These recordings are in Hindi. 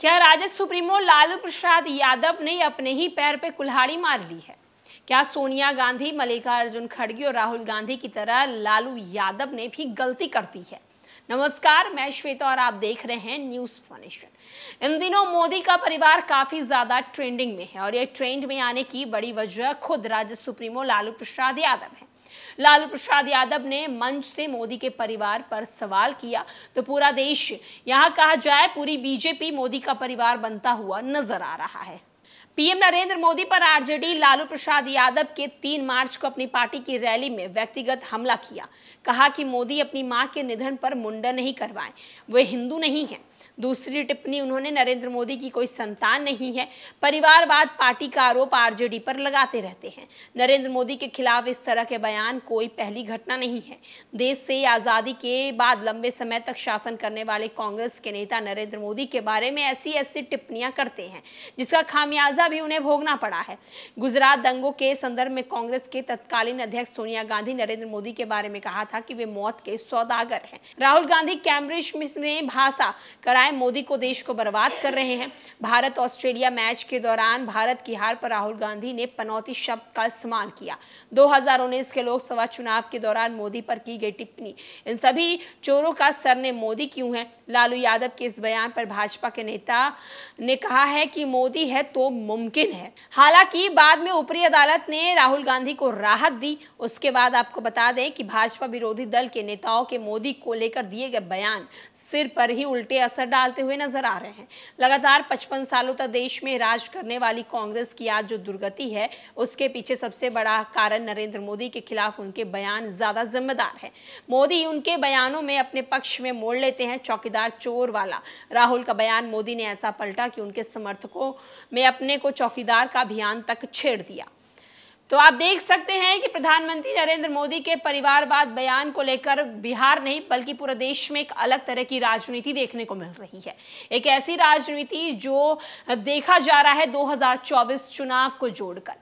क्या राज्य सुप्रीमो लालू प्रसाद यादव ने अपने ही पैर पे कुल्हाड़ी मार ली है? क्या सोनिया गांधी, मल्लिकार्जुन खड़गे और राहुल गांधी की तरह लालू यादव ने भी गलती कर दी है? नमस्कार, मैं श्वेता और आप देख रहे हैं न्यूज़ फॉरेशन। इन दिनों मोदी का परिवार काफी ज्यादा ट्रेंडिंग में है और ये ट्रेंड में आने की बड़ी वजह खुद राज्य सुप्रीमो लालू प्रसाद यादव है। लालू प्रसाद यादव ने मंच से मोदी के परिवार पर सवाल किया तो पूरा देश, यहाँ कहा जाए पूरी बीजेपी मोदी का परिवार बनता हुआ नजर आ रहा है। पीएम नरेंद्र मोदी पर आरजेडी लालू प्रसाद यादव के 3 मार्च को अपनी पार्टी की रैली में व्यक्तिगत हमला किया। कहा कि मोदी अपनी मां के निधन पर मुंडन नहीं करवाएं, वे हिंदू नहीं हैं। दूसरी टिप्पणी उन्होंने नरेंद्र मोदी की कोई संतान नहीं है, परिवारवाद पार्टी का आरोप आरजेडी पर लगाते रहते हैं। नरेंद्र मोदी के खिलाफ इस तरह के बयान कोई पहली घटना नहीं है। देश से आज़ादी के बाद लंबे समय तक शासन करने वाले कांग्रेस के नेता नरेंद्र मोदी के बारे में ऐसी टिप्पणियां करते हैं जिसका खामियाजा भी उन्हें भोगना पड़ा है। गुजरात दंगों के संदर्भ में कांग्रेस के तत्कालीन अध्यक्ष सोनिया गांधी नरेंद्र मोदी के बारे में कहा था कि वे मौत के सौदागर हैं। राहुल गांधी कैम्ब्रिज में भाषा कराए मोदी को देश को बर्बाद कर रहे हैं। भारत ऑस्ट्रेलिया मैच के दौरान भारत की हार पर राहुल गांधी ने पनौती शब्द का इस्तेमाल किया। 2019 के लोकसभा चुनाव के दौरान मोदी पर की गई टिप्पणी, इन सभी चोरों का सरनेम मोदी क्यों है? लालू यादव के इस बयान पर भाजपा के नेता ने कहा है कि मोदी है तो मुमकिन है। हालांकि बाद में ऊपरी अदालत ने राहुल गांधी को राहत दी। उसके बाद आपको बता दें कि भाजपा विरोधी दल के नेताओं के मोदी को लेकर दिए गए बयान सिर पर ही उल्टे असर डालते हुए नजर आ रहे हैं। लगातार 55 सालों तक देश में राज करने वाली कांग्रेस की आज जो दुर्गति है, उसके पीछे सबसे बड़ा कारण नरेंद्र मोदी के खिलाफ उनके बयान ज्यादा जिम्मेदार है। मोदी उनके बयानों में अपने पक्ष में मोड़ लेते हैं। चौकीदार चोर वाला राहुल का बयान मोदी ने ऐसा पलटा कि उनके समर्थकों में अपने को चौकीदार का अभियान तक छेड़ दिया। तो आप देख सकते हैं कि प्रधानमंत्री नरेंद्र मोदी के परिवारवाद बयान को लेकर बिहार नहीं बल्कि पूरे देश में एक अलग तरह की राजनीति देखने को मिल रही है। एक ऐसी राजनीति जो देखा जा रहा है 2024 चुनाव को जोड़कर।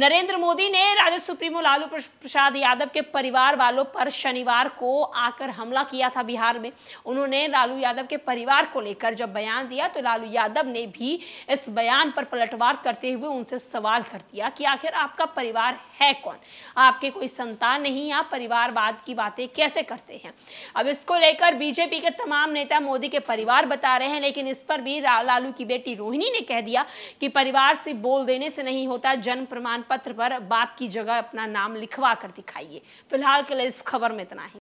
नरेंद्र मोदी ने राज्य सुप्रीमो लालू प्रसाद यादव के परिवार वालों पर शनिवार को आकर हमला किया था बिहार में। उन्होंने लालू यादव के परिवार को लेकर जब बयान दिया तो लालू यादव ने भी इस बयान पर पलटवार करते हुए उनसे सवाल कर दिया कि आखिर आपका परिवार है कौन? आपके कोई संतान नहीं, आप परिवारवाद की बातें कैसे करते हैं? अब इसको लेकर बीजेपी के तमाम नेता मोदी के परिवार बता रहे हैं, लेकिन इस पर भी लालू की बेटी रोहिणी ने कह दिया कि परिवार से बोल देने से नहीं होता, जन्म प्रमाण पत्र पर बाप की जगह अपना नाम लिखवा कर दिखाइए। फिलहाल के लिए इस खबर में इतना ही।